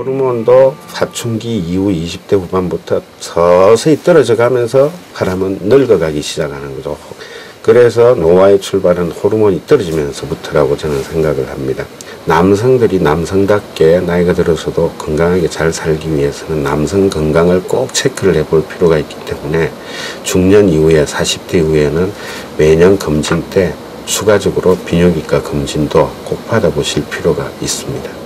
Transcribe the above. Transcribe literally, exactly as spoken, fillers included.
호르몬도 사춘기 이후 이십 대 후반부터 서서히 떨어져 가면서 사람은 늙어가기 시작하는 거죠. 그래서 노화의 출발은 호르몬이 떨어지면서부터라고 저는 생각을 합니다. 남성들이 남성답게 나이가 들어서도 건강하게 잘 살기 위해서는 남성 건강을 꼭 체크를 해볼 필요가 있기 때문에 중년 이후에 사십 대 이후에는 매년 검진 때 추가적으로 비뇨기과 검진도 꼭 받아보실 필요가 있습니다.